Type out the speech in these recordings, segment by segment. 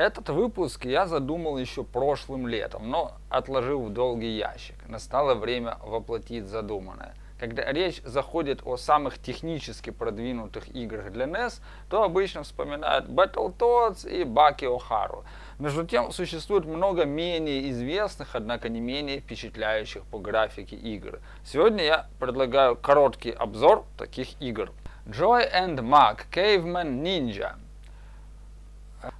Этот выпуск я задумал еще прошлым летом, но отложил в долгий ящик. Настало время воплотить задуманное. Когда речь заходит о самых технически продвинутых играх для NES, то обычно вспоминают Battletoads и Baki O'Haru. Между тем, существует много менее известных, однако не менее впечатляющих по графике игр. Сегодня я предлагаю короткий обзор таких игр. Joy and Mac Caveman Ninja.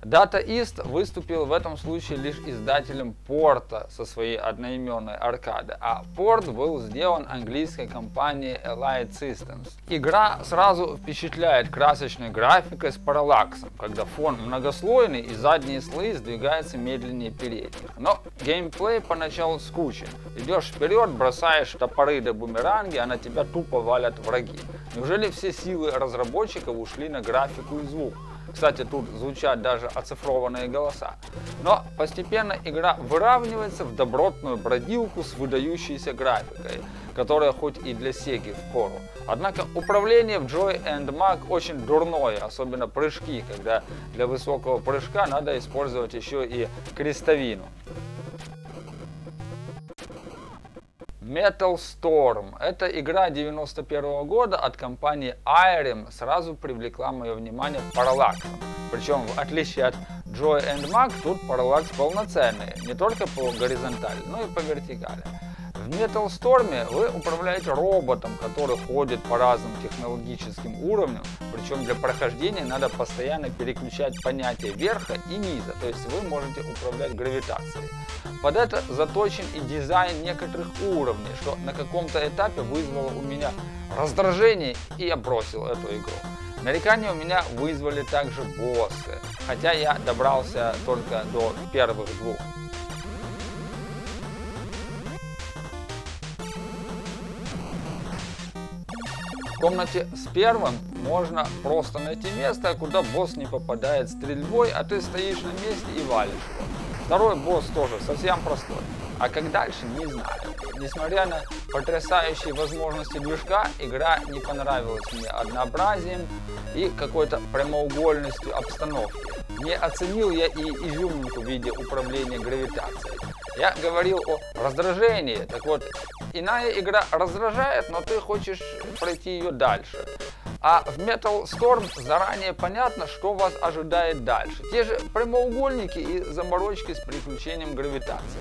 Data East выступил в этом случае лишь издателем порта со своей одноименной аркады, а порт был сделан английской компанией Allied Systems. Игра сразу впечатляет красочной графикой с параллаксом, когда фон многослойный и задние слои сдвигаются медленнее передних. Но геймплей поначалу скучен. Идешь вперед, бросаешь топоры до бумеранги, а на тебя тупо валят враги. Неужели все силы разработчиков ушли на графику и звук? Кстати, тут звучат даже оцифрованные голоса. Но постепенно игра выравнивается в добротную бродилку с выдающейся графикой, которая хоть и для Сеги впору. Однако управление в Joy and Mac очень дурное, особенно прыжки, когда для высокого прыжка надо использовать еще и крестовину. Metal Storm. Эта игра 91-го года от компании Irem сразу привлекла мое внимание параллаксом. Причем, в отличие от Joy and Mac, тут параллакс полноценный, не только по горизонтали, но и по вертикали. В Metal Storm вы управляете роботом, который ходит по разным технологическим уровням, причем для прохождения надо постоянно переключать понятия верха и низа, то есть вы можете управлять гравитацией. Под это заточен и дизайн некоторых уровней, что на каком-то этапе вызвало у меня раздражение, и я бросил эту игру. Нарекания у меня вызвали также боссы, хотя я добрался только до первых двух. В комнате с первым можно просто найти место, куда босс не попадает стрельбой, а ты стоишь на месте и валишь его. Второй босс тоже совсем простой, а как дальше, не знаю. Несмотря на потрясающие возможности движка, игра не понравилась мне однообразием и какой-то прямоугольностью обстановки. Не оценил я и изюминку в виде управления гравитацией. Я говорил о раздражении, так вот, иная игра раздражает, но ты хочешь пройти ее дальше. А в Metal Storm заранее понятно, что вас ожидает дальше. Те же прямоугольники и заморочки с приключением гравитации.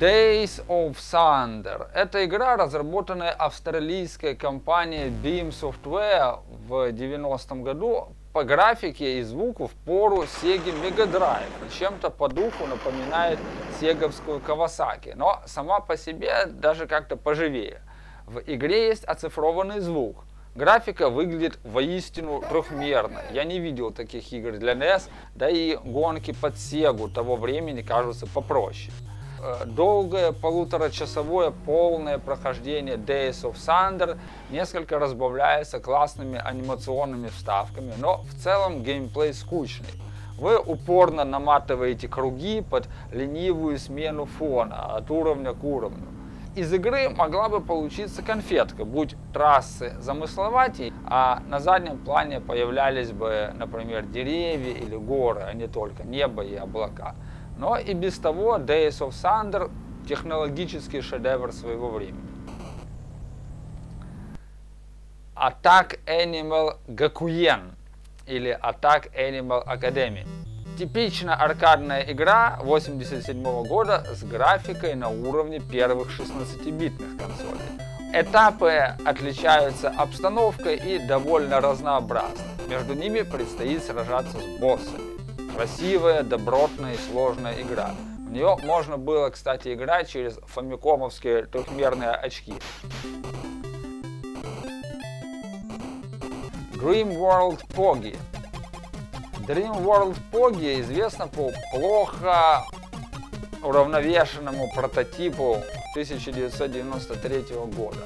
Days of Thunder. Это игра, разработанная австралийской компанией Beam Software в 90-м году. По графике и звуку в пору SEGA Mega Drive, чем-то по духу напоминает сеговскую Kawasaki, но сама по себе даже как-то поживее. В игре есть оцифрованный звук. Графика выглядит воистину трехмерно. Я не видел таких игр для NES, да и гонки под Sega того времени кажутся попроще. Долгое полуторачасовое полное прохождение Days of Thunder несколько разбавляется классными анимационными вставками, но в целом геймплей скучный. Вы упорно наматываете круги под ленивую смену фона от уровня к уровню. Из игры могла бы получиться конфетка, будь трассы замысловатей, а на заднем плане появлялись бы, например, деревья или горы, а не только небо и облака. Но и без того Days of Thunder – технологический шедевр своего времени. Attack Animal Gakuen или Attack Animal Academy. Типично аркадная игра 87-го года с графикой на уровне первых 16-битных консолей. Этапы отличаются обстановкой и довольно разнообразны. Между ними предстоит сражаться с боссами. Красивая, добротная и сложная игра. В нее можно было, кстати, играть через фамикомовские трехмерные очки. Dream World Poggy. Dream World Poggy известна по плохо уравновешенному прототипу 1993 года.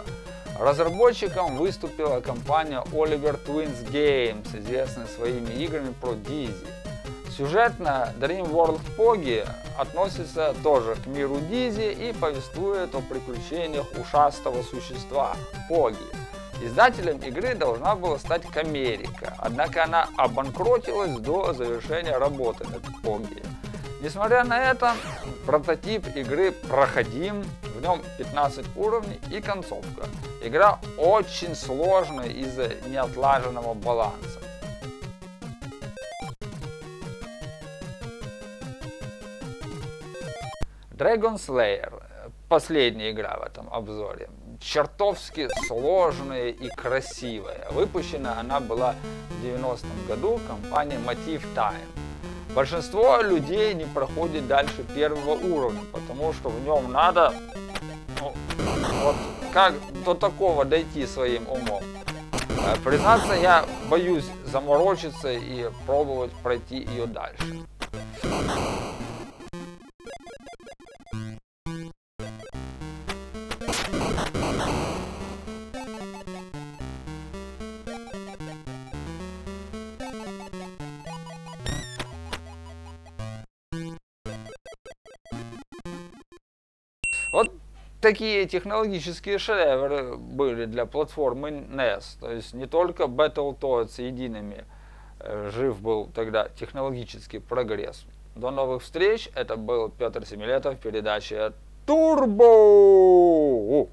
Разработчиком выступила компания Oliver Twins Games, известная своими играми про Dizzy. Сюжетно Dream World Poggy относится тоже к миру Диззи и повествует о приключениях ушастого существа Поги. Издателем игры должна была стать Камерика, однако она обанкротилась до завершения работы над Погги. Несмотря на это, прототип игры проходим, в нем 15 уровней и концовка. Игра очень сложная из-за неотлаженного баланса. Dragon Slayer, последняя игра в этом обзоре, чертовски сложная и красивая. Выпущена она была в 90-м году компанией Motive Time. Большинство людей не проходит дальше первого уровня, потому что в нем надо, ну, вот как до такого дойти своим умом. Признаться, я боюсь заморочиться и пробовать пройти ее дальше. Вот такие технологические шедевры были для платформы NES. То есть не только Battletoads едиными жив был тогда технологический прогресс. До новых встреч. Это был Пётр Семилетов в передаче Турбо.